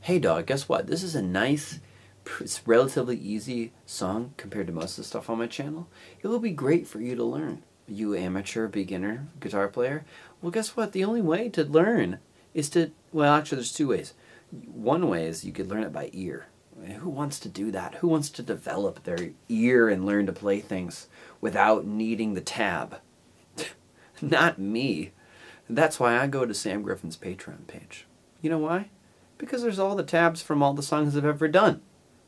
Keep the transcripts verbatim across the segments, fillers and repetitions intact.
Hey dog, guess what? This is a nice, it's relatively easy song compared to most of the stuff on my channel. It will be great for you to learn. You amateur, beginner, guitar player. Well, guess what? The only way to learn is to, well, actually there's two ways. One way is you could learn it by ear. I mean, who wants to do that? Who wants to develop their ear and learn to play things without needing the tab? Not me. That's why I go to Sam Griffin's Patreon page. You know why? Because there's all the tabs from all the songs I've ever done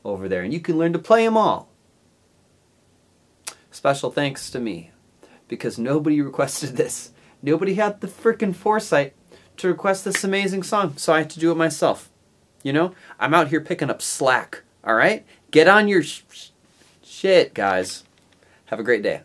over there, and you can learn to play them all. Special thanks to me, because nobody requested this. Nobody had the frickin' foresight to request this amazing song, so I had to do it myself. You know? I'm out here picking up slack, alright? Get on your sh sh shit, guys. Have a great day.